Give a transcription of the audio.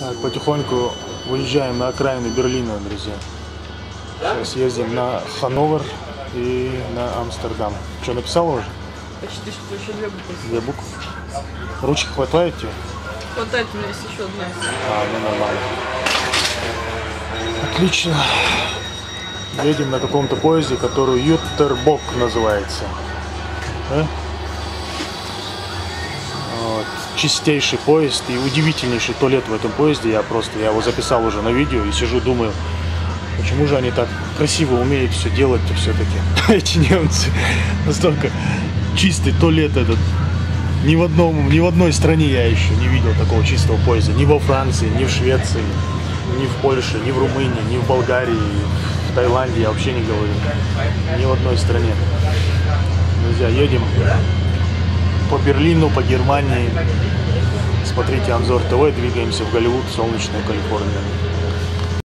Так, потихоньку выезжаем на окраину Берлина, друзья. Сейчас ездим на Ханновер и на Амстердам. Что, написала уже? Почти что, еще две буквы. Две буквы? Ручки хватает тебе? Хватает, у меня есть еще одна. А, ну нормально. Отлично. Едем на каком-то поезде, который Ютербок называется. Да? Вот. Чистейший поезд и удивительнейший туалет в этом поезде. Я его записал уже на видео и сижу, думаю, почему же они так красиво умеют все делать-то все-таки. Эти немцы. Настолько чистый туалет этот. Ни в одной стране я еще не видел такого чистого поезда. Ни во Франции, ни в Швеции, ни в Польше, ни в Румынии, ни в Болгарии. В Таиланде я вообще не говорю, ни в одной стране. Друзья, едем по Берлину, по Германии. Смотрите Анзор ТВ, двигаемся в Голливуд, в солнечную Калифорнию.